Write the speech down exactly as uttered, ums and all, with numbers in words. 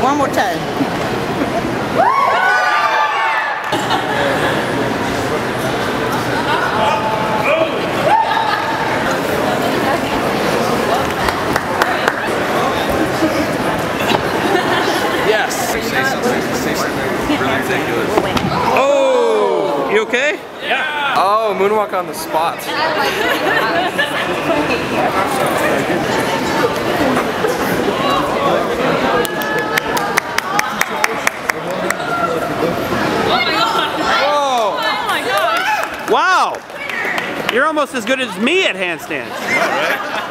One more time. Oh, you okay? Yeah. Oh, moonwalk on the spot. Oh my god! Whoa! Oh my god! Wow! You're almost as good as me at handstands. All right.